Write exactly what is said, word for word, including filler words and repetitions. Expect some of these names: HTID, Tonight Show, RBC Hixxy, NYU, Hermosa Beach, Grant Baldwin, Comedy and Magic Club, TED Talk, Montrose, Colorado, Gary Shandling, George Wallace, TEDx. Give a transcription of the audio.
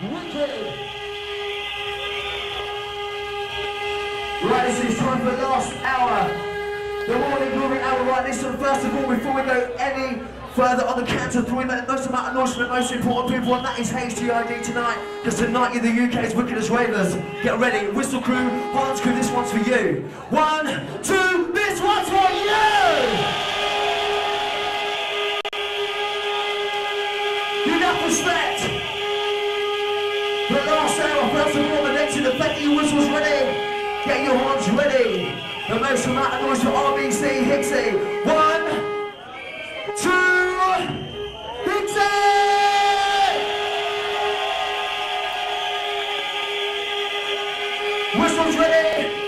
Wicked. Right, this is time for the last hour. The morning glory hour. Right, listen, first of all, before we go any further on the count of three, make the most amount of noise for the most important people, and that is H T I D tonight, because tonight you're the U K's wickedest ravers. Get ready, whistle crew, hands crew, this one's for you. One, two, this one's for you! You got respect! For the last hour, first of all, the next in the thank you whistles ready. Get your hands ready. The most amount of noise for R B C Hixxy. One, two, Hixxy! Whistles ready!